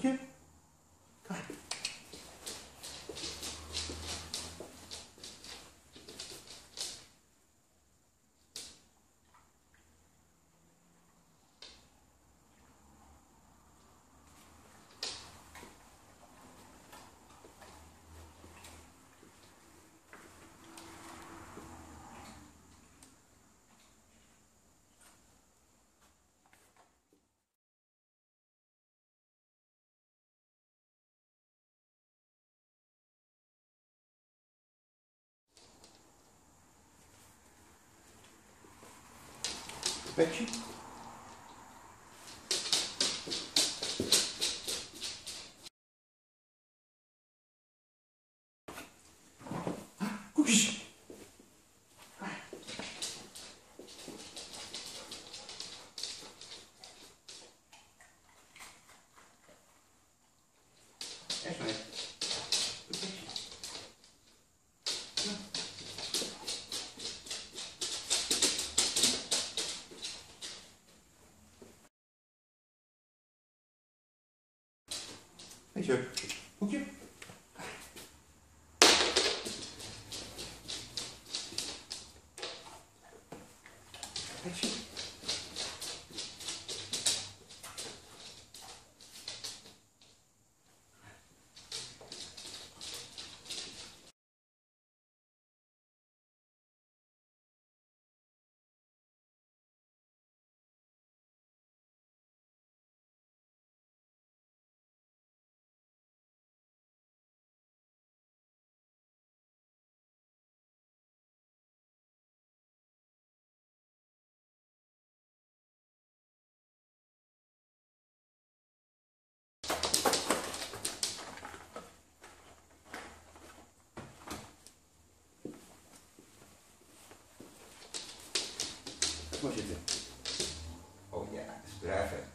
Okay? Go ahead. Peki. Kukiş. Thank you. Okay. Thank you. What you do? Oh yeah, it's perfect.